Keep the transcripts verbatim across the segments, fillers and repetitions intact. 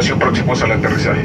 tripulación próximos al aterrizaje.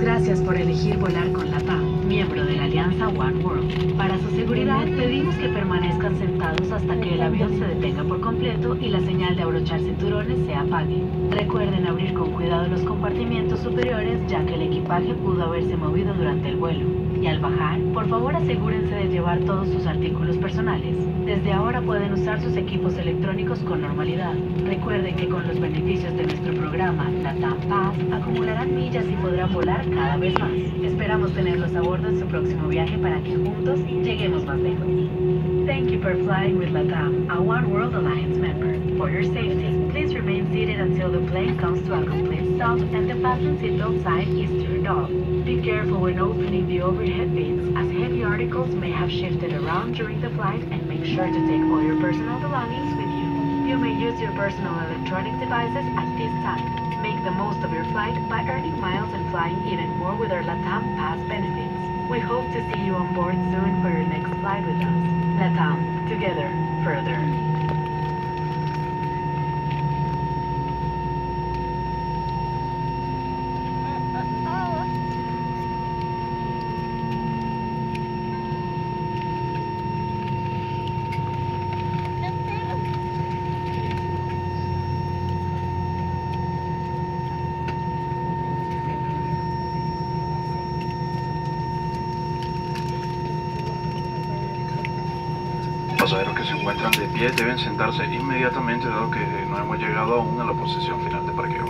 Gracias por elegir volar con LATAM, miembro de la alianza One World. Para su seguridad, pedimos que permanezcan sentados hasta que el avión se detenga por completo y la señal de abrochar cinturones se apague. Recuerden abrir con cuidado los compartimientos superiores, ya que el equipaje pudo haberse movido durante el vuelo. Y al bajar, por favor asegúrense de llevar todos sus artículos personales. Desde ahora pueden usar sus equipos electrónicos con normalidad. Recuerden que con los beneficios de nuestro programa LATAM Pass acumularán millas y podrán volar cada vez más. Esperamos tenerlos a bordo en su próximo viaje para que juntos lleguemos más lejos. Thank you for flying with LATAM, a One World Alliance member. For your safety, please remain seated. plane comes to a complete stop and the passenger seatbelt sign is turned off. Be careful when opening the overhead bins, as heavy articles may have shifted around during the flight, and make sure to take all your personal belongings with you. You may use your personal electronic devices at this time. Make the most of your flight by earning miles and flying even more with our LATAM Pass benefits. We hope to see you on board soon for your next flight with us. LATAM, together, further. Los pasajeros que se encuentran de pie deben sentarse inmediatamente, dado que no hemos llegado aún a la posición final de parqueo.